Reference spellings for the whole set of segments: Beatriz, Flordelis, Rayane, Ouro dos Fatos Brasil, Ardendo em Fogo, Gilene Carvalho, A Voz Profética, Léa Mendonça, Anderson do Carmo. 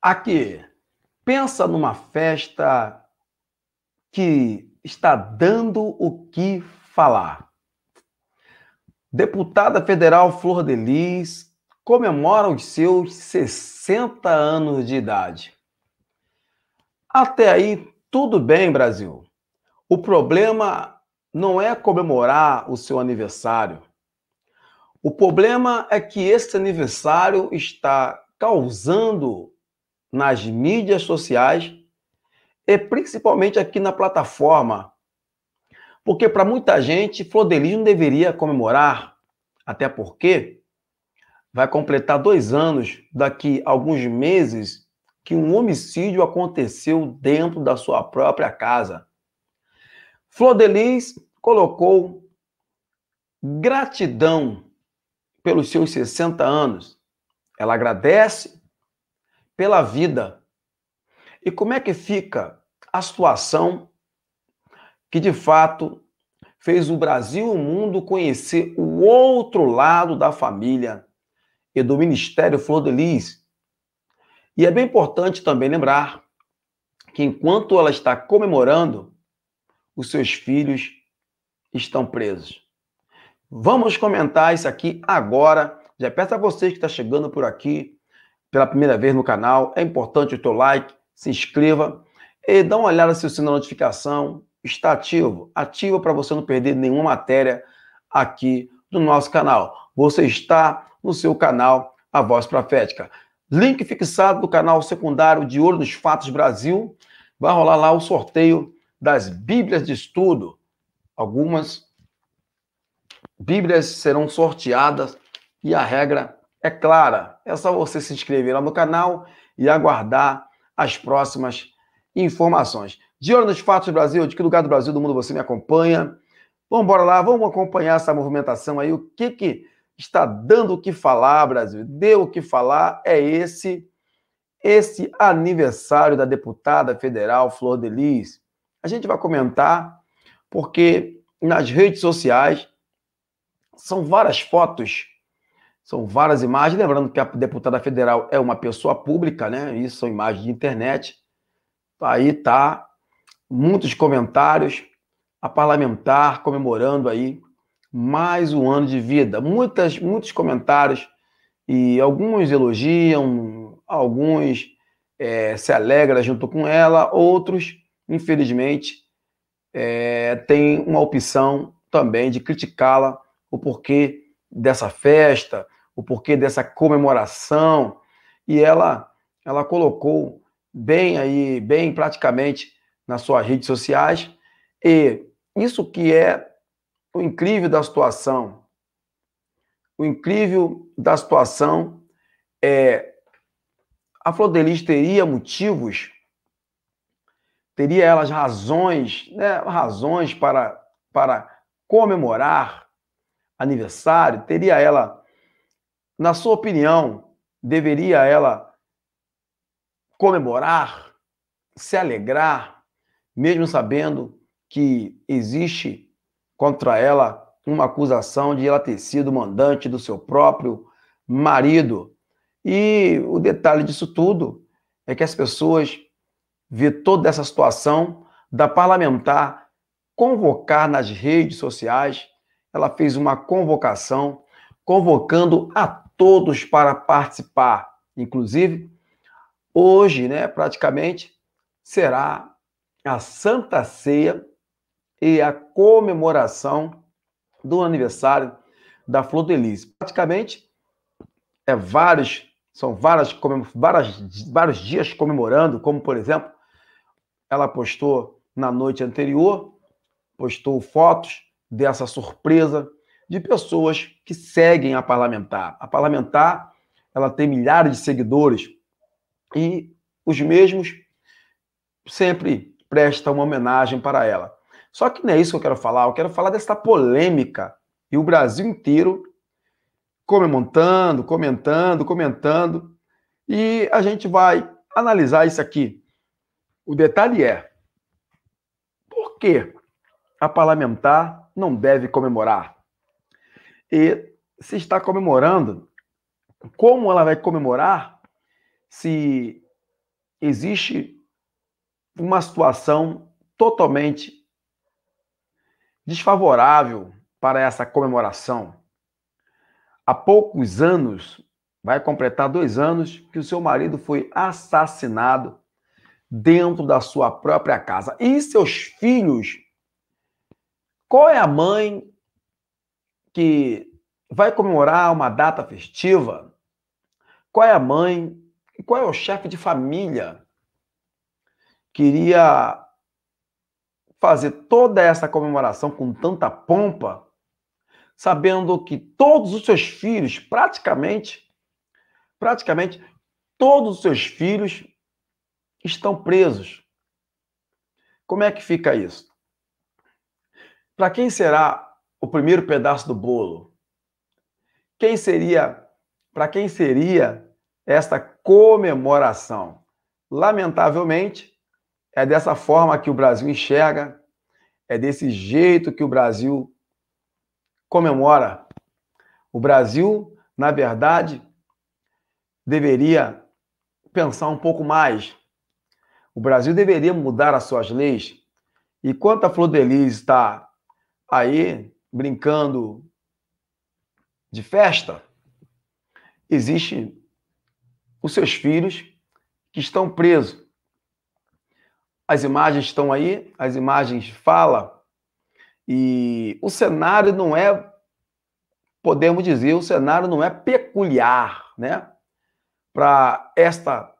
Aqui, pensa numa festa que está dando o que falar. Deputada federal Flordelis comemora os seus 60 anos de idade. Até aí, tudo bem, Brasil. O problema não é comemorar o seu aniversário. O problema é que esse aniversário está causando nas mídias sociais e principalmente aqui na plataforma. Porque para muita gente, Flordelis não deveria comemorar, até porque vai completar 2 anos daqui a alguns meses que um homicídio aconteceu dentro da sua própria casa. Flordelis colocou gratidão pelos seus 60 anos. Ela agradece pela vida. E como é que fica a situação que, de fato, fez o Brasil e o mundo conhecer o outro lado da família e do Ministério Flordelis? E é bem importante também lembrar que, enquanto ela está comemorando, os seus filhos estão presos. Vamos comentar isso aqui agora. Já peço a vocês que estão chegando por aqui pela primeira vez no canal, é importante o teu like, se inscreva e dá uma olhada se o sino da notificação está ativo. Ativa para você não perder nenhuma matéria aqui do nosso canal. Você está no seu canal A Voz Profética. Link fixado do canal secundário de Ouro dos Fatos Brasil. Vai rolar lá o sorteio das Bíblias de estudo. Algumas Bíblias serão sorteadas e a regra é clara. É só você se inscrever lá no canal e aguardar as próximas informações. Diário dos Fatos Brasil, de que lugar do Brasil, do mundo você me acompanha? Vamos embora lá, vamos acompanhar essa movimentação aí. O que que está dando o que falar, Brasil? Deu o que falar é esse aniversário da deputada federal Flordelis. A gente vai comentar porque nas redes sociais são várias fotos, são várias imagens, lembrando que a deputada federal é uma pessoa pública, né? Isso são imagens de internet. Aí tá muitos comentários, a parlamentar comemorando aí mais um ano de vida. Muitos comentários e alguns elogiam, alguns se alegram junto com ela, outros, infelizmente, tem uma opção também de criticá-la, o porquê dessa festa, o porquê dessa comemoração, e ela colocou bem aí, bem praticamente nas suas redes sociais, e isso que é o incrível da situação. O incrível da situação é a Flordelis teria motivos, teria elas razões, né, razões para comemorar aniversário, teria ela, na sua opinião, deveria ela comemorar, se alegrar, mesmo sabendo que existe contra ela uma acusação de ela ter sido mandante do seu próprio marido. E o detalhe disso tudo é que as pessoas vê toda essa situação da parlamentar convocar nas redes sociais. Ela fez uma convocação, convocando a todos para participar. Inclusive, hoje, né, praticamente, será a Santa Ceia e a comemoração do aniversário da Flordelis. Praticamente, são vários dias comemorando, como, por exemplo, ela postou na noite anterior, postou fotos dessa surpresa de pessoas que seguem a parlamentar. A parlamentar, ela tem milhares de seguidores e os mesmos sempre prestam uma homenagem para ela. Só que não é isso que eu quero falar, eu quero falar dessa polêmica e o Brasil inteiro comentando, e a gente vai analisar isso aqui. O detalhe é, por que a parlamentar não deve comemorar? E se está comemorando, como ela vai comemorar se existe uma situação totalmente desfavorável para essa comemoração. Há poucos anos, vai completar 2 anos, que o seu marido foi assassinado dentro da sua própria casa. E seus filhos? Qual é a mãe que vai comemorar uma data festiva? Qual é a mãe? Qual é o chefe de família que iria fazer toda essa comemoração com tanta pompa, sabendo que todos os seus filhos, praticamente todos os seus filhos estão presos? Como é que fica isso? Para quem será o primeiro pedaço do bolo? Para quem seria esta comemoração? Lamentavelmente, é dessa forma que o Brasil enxerga, é desse jeito que o Brasil comemora. O Brasil, na verdade, deveria pensar um pouco mais. O Brasil deveria mudar as suas leis. E quanto a Flordelis está aí brincando de festa, existem os seus filhos que estão presos. As imagens estão aí, as imagens falam, e o cenário não é, podemos dizer, o cenário não é peculiar, né, para esta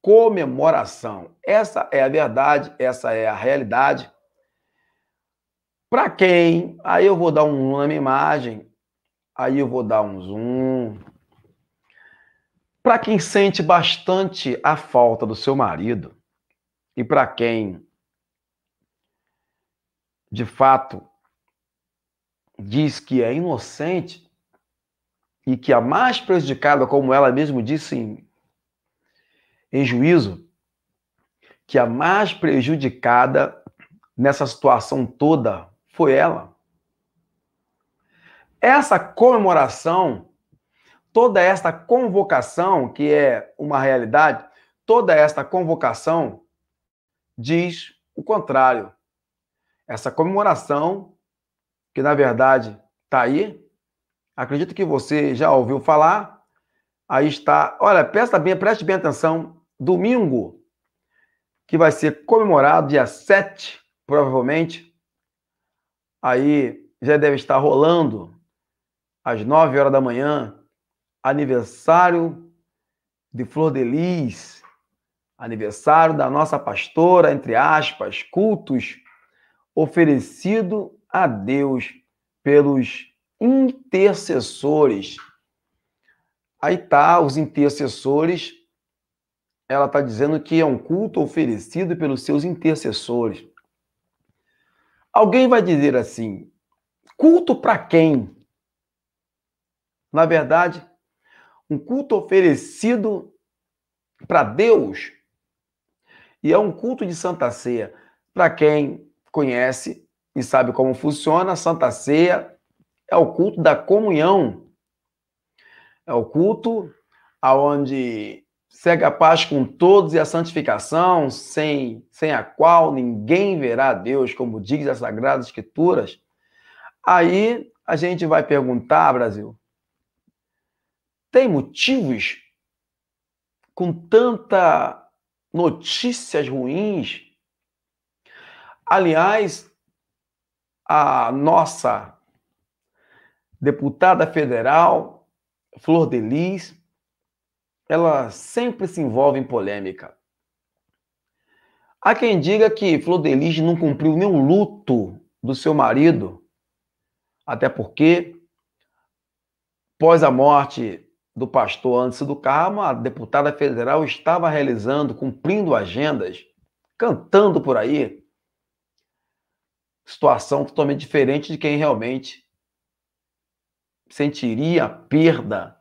comemoração. Essa é a verdade, essa é a realidade. Para quem? Aí eu vou dar um zoom na minha imagem, aí eu vou dar um zoom. Para quem sente bastante a falta do seu marido, e para quem, de fato, diz que é inocente e que a mais prejudicada, como ela mesma disse em juízo, que a mais prejudicada nessa situação toda foi ela. Essa comemoração, toda esta convocação, que é uma realidade, toda esta convocação diz o contrário. Essa comemoração, que na verdade está aí, acredito que você já ouviu falar, aí está, olha, preste bem atenção, domingo, que vai ser comemorado, dia 7, provavelmente, aí já deve estar rolando, às 9h, aniversário de Flordelis. Aniversário da nossa pastora, entre aspas, cultos oferecido a Deus pelos intercessores. Aí tá, os intercessores, ela tá dizendo que é um culto oferecido pelos seus intercessores. Alguém vai dizer assim, culto para quem? Na verdade, um culto oferecido para Deus. E é um culto de Santa Ceia. Para quem conhece e sabe como funciona, Santa Ceia é o culto da comunhão. É o culto onde segue a paz com todos e a santificação, sem a qual ninguém verá a Deus, como diz as Sagradas Escrituras. Aí a gente vai perguntar, Brasil, tem motivos com tantas notícias ruins? Aliás, a nossa deputada federal, Flordelis, ela sempre se envolve em polêmica. Há quem diga que Flordelis não cumpriu nenhum luto do seu marido, até porque, após a morte do pastor Anderson do Carmo, a deputada federal estava cumprindo agendas, cantando por aí. Situação totalmente diferente de quem realmente sentiria a perda,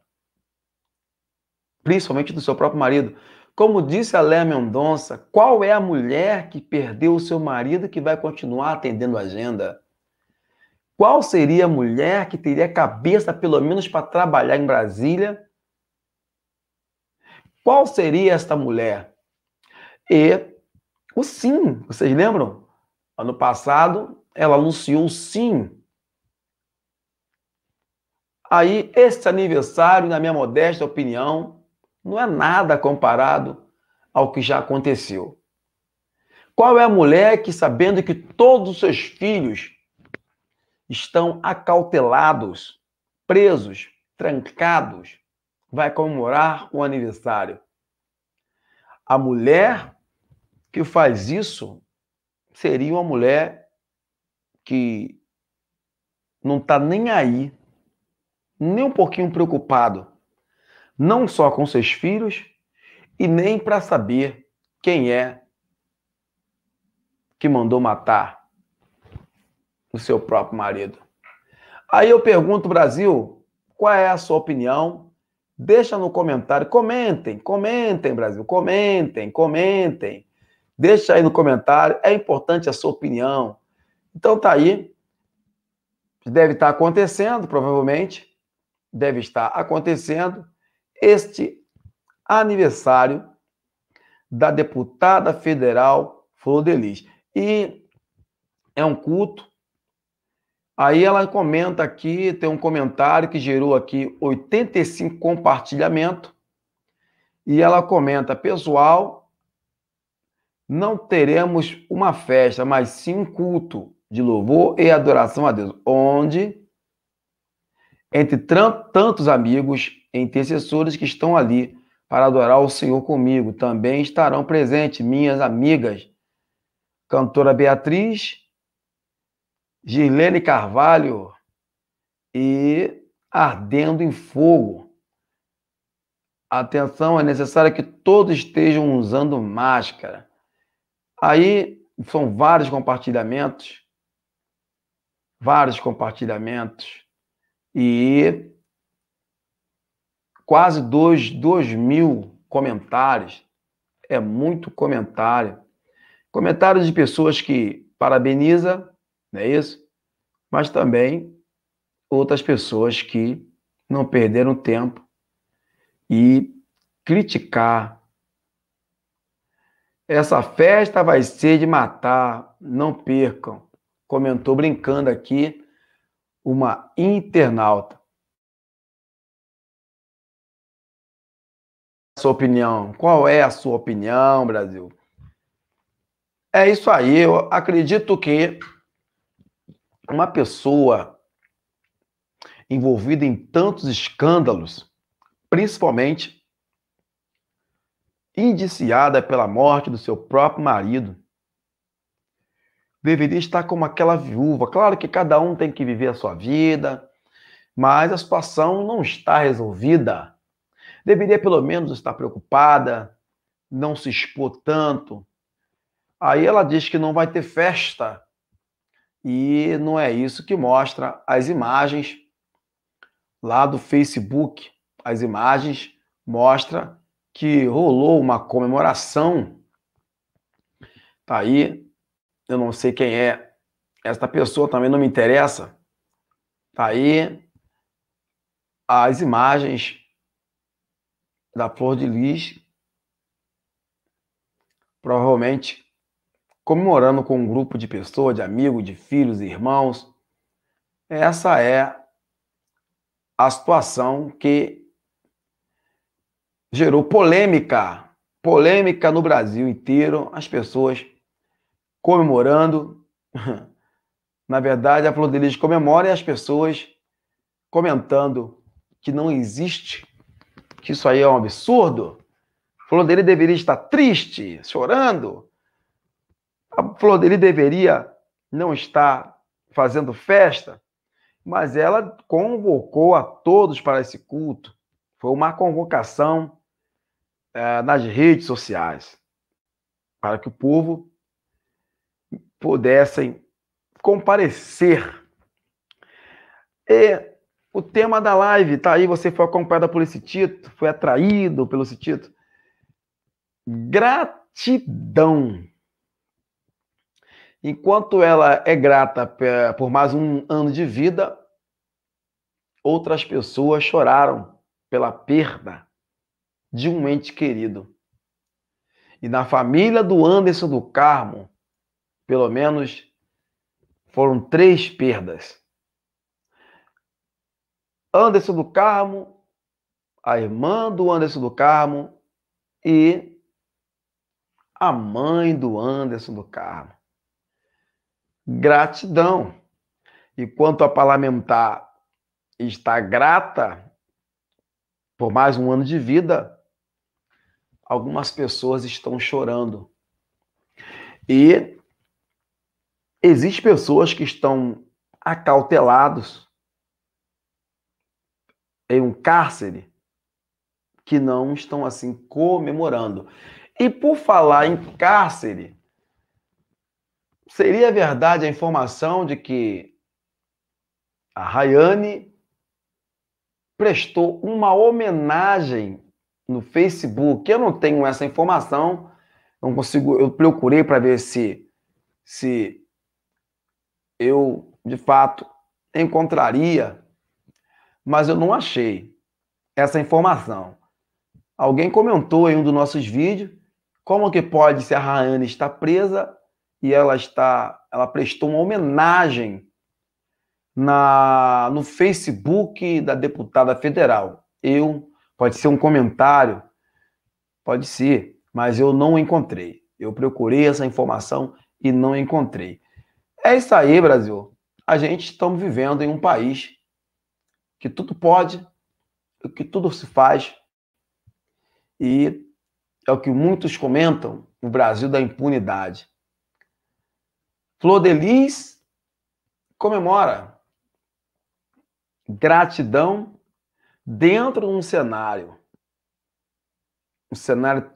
principalmente do seu próprio marido. Como disse a Léa Mendonça, qual é a mulher que perdeu o seu marido que vai continuar atendendo a agenda? Qual seria a mulher que teria cabeça, pelo menos, para trabalhar em Brasília? Qual seria esta mulher? e o sim. Vocês lembram? Ano passado, ela anunciou o sim. Aí, esse aniversário, na minha modesta opinião, não é nada comparado ao que já aconteceu. Qual é a mulher que, sabendo que todos os seus filhos estão acautelados, presos, trancados, vai comemorar o aniversário? A mulher que faz isso seria uma mulher que não está nem aí, nem um pouquinho preocupado, não só com seus filhos e nem para saber quem é que mandou matar o seu próprio marido. Aí eu pergunto, Brasil, qual é a sua opinião? Deixa no comentário, comentem, Brasil, comentem. Deixa aí no comentário, é importante a sua opinião. Então tá aí, deve estar acontecendo, provavelmente, deve estar acontecendo este aniversário da deputada federal Flordelis. E é um culto. Aí ela comenta aqui, tem um comentário que gerou aqui 85 compartilhamento. E ela comenta, pessoal, não teremos uma festa, mas sim um culto de louvor e adoração a Deus, onde, entre tantos amigos e intercessores que estão ali para adorar o Senhor comigo, também estarão presentes minhas amigas, cantora Beatriz, Gilene Carvalho e Ardendo em Fogo. Atenção, é necessário que todos estejam usando máscara. Aí são vários compartilhamentos e quase 2 mil comentários. É muito comentário. Comentários de pessoas que parabeniza, não é isso? Mas também outras pessoas que não perderam tempo e criticar. Essa festa vai ser de matar, não percam. Comentou brincando aqui uma internauta. Sua opinião? Qual é a sua opinião, Brasil? É isso aí, eu acredito que uma pessoa envolvida em tantos escândalos, principalmente indiciada pela morte do seu próprio marido, deveria estar como aquela viúva. Claro que cada um tem que viver a sua vida, mas a situação não está resolvida. Deveria pelo menos estar preocupada, não se expor tanto. Aí ela diz que não vai ter festa. E não é isso que mostra as imagens lá do Facebook. As imagens mostram que rolou uma comemoração. Tá aí, eu não sei quem é. Esta pessoa também não me interessa. Tá aí as imagens da Flordelis, provavelmente comemorando com um grupo de pessoas, de amigos, de filhos e irmãos. Essa é a situação que gerou polêmica no Brasil inteiro, as pessoas comemorando. Na verdade, a Flordelis comemora e as pessoas comentando que não existe, que isso aí é um absurdo. Flordelis deveria estar triste, chorando. A Flordelis deveria não estar fazendo festa, mas ela convocou a todos para esse culto. Foi uma convocação nas redes sociais para que o povo pudessem comparecer. E o tema da live, tá aí, você foi acompanhada por esse título, foi atraído pelo esse título. Gratidão. Enquanto ela é grata por mais um ano de vida, outras pessoas choraram pela perda de um ente querido. E na família do Anderson do Carmo, pelo menos, foram 3 perdas. Anderson do Carmo, a irmã do Anderson do Carmo e a mãe do Anderson do Carmo. Gratidão. E quanto a parlamentar está grata por mais um ano de vida, algumas pessoas estão chorando. E existem pessoas que estão acautelados em um cárcere que não estão assim comemorando. E por falar em cárcere, seria verdade a informação de que a Rayane prestou uma homenagem no Facebook? Eu não tenho essa informação, não consigo, eu procurei para ver se eu, de fato, encontraria, mas eu não achei essa informação. Alguém comentou em um dos nossos vídeos como que pode, se a Rayane está presa e ela prestou uma homenagem no Facebook da deputada federal. Pode ser um comentário, pode ser, mas eu não encontrei. Eu procurei essa informação e não encontrei. É isso aí, Brasil. A gente estamos vivendo em um país que tudo pode, que tudo se faz. E é o que muitos comentam, o Brasil da impunidade. Flordelis comemora gratidão dentro de um cenário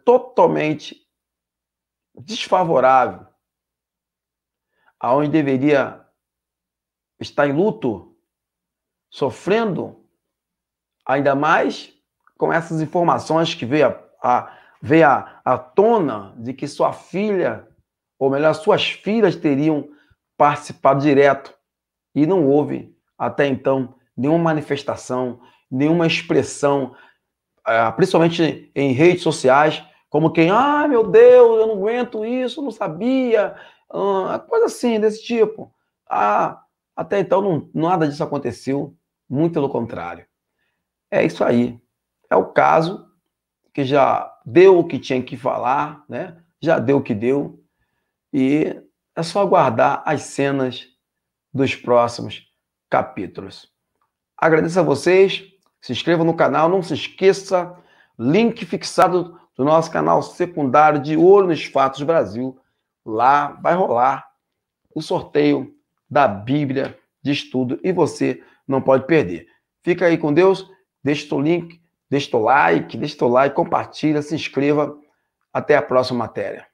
totalmente desfavorável, aonde deveria estar em luto, sofrendo, ainda mais com essas informações que veio à tona de que sua filha, ou melhor, suas filhas teriam participado direto, e não houve até então nenhuma manifestação, nenhuma expressão, principalmente em redes sociais, como quem, ah, meu Deus, eu não aguento isso, não sabia, coisa assim, desse tipo. Até então, nada disso aconteceu, muito pelo contrário. É isso aí. É o caso que já deu o que tinha que falar, né? Já deu o que deu, e é só aguardar as cenas dos próximos capítulos. Agradeço a vocês, se inscreva no canal, não se esqueça, link fixado do nosso canal secundário de Ouro dos Fatos Brasil. Lá vai rolar o sorteio da Bíblia de estudo e você não pode perder. Fica aí com Deus, deixa o seu link, deixa o like, compartilha, se inscreva. Até a próxima matéria.